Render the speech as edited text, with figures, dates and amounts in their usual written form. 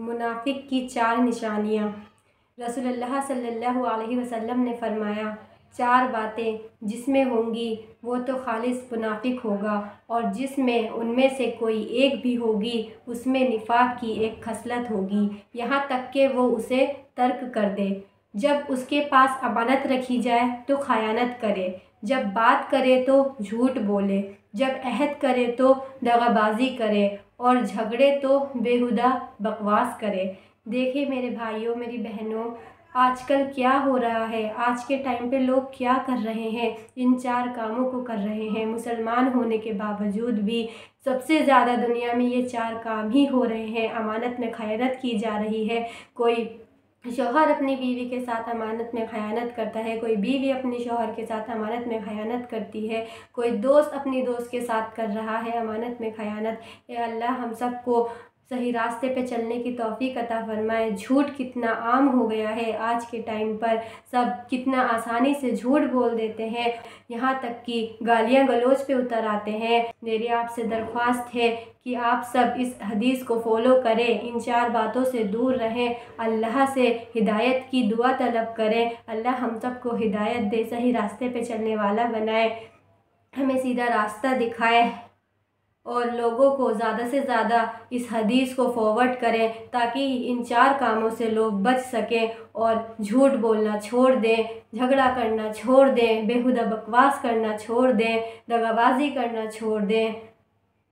मुनाफिक की चार निशानियाँ। रसूलल्लाह सल्लल्लाहु अलैहि वसल्लम ने फरमाया, चार बातें जिसमें होंगी वो तो खालिस मुनाफिक होगा, और जिसमें उनमें से कोई एक भी होगी उसमें निफाक की एक खसलत होगी, यहाँ तक कि वो उसे तर्क कर दे। जब उसके पास अमानत रखी जाए तो खयानत करे, जब बात करे तो झूठ बोले, जब अहद करे तो दगाबाजी करे, और झगड़े तो बेहुदा बकवास करे। देखिए मेरे भाइयों, मेरी बहनों, आजकल क्या हो रहा है, आज के टाइम पे लोग क्या कर रहे हैं, इन चार कामों को कर रहे हैं। मुसलमान होने के बावजूद भी सबसे ज़्यादा दुनिया में ये चार काम ही हो रहे हैं। अमानत में खयानत की जा रही है। कोई शौहर अपनी बीवी के साथ अमानत में खयानत करता है, कोई बीवी अपने शौहर के साथ अमानत में खयानत करती है, कोई दोस्त अपनी दोस्त के साथ कर रहा है अमानत में खयानत। ए अल्लाह, हम सब को सही रास्ते पे चलने की तौफीक अता फरमाए। झूठ कितना आम हो गया है आज के टाइम पर, सब कितना आसानी से झूठ बोल देते हैं, यहाँ तक कि गालियाँ गलौज पे उतर आते हैं। मेरी आपसे दरख्वास्त है कि आप सब इस हदीस को फॉलो करें, इन चार बातों से दूर रहें, अल्लाह से हिदायत की दुआ तलब करें। अल्लाह हम सब को हिदायत दे, सही रास्ते पे चलने वाला बनाए, हमें सीधा रास्ता दिखाए, और लोगों को ज़्यादा से ज़्यादा इस हदीस को फॉरवर्ड करें ताकि इन चार कामों से लोग बच सकें और झूठ बोलना छोड़ दें, झगड़ा करना छोड़ दें, बेहुदा बकवास करना छोड़ दें, दगाबाजी करना छोड़ दें।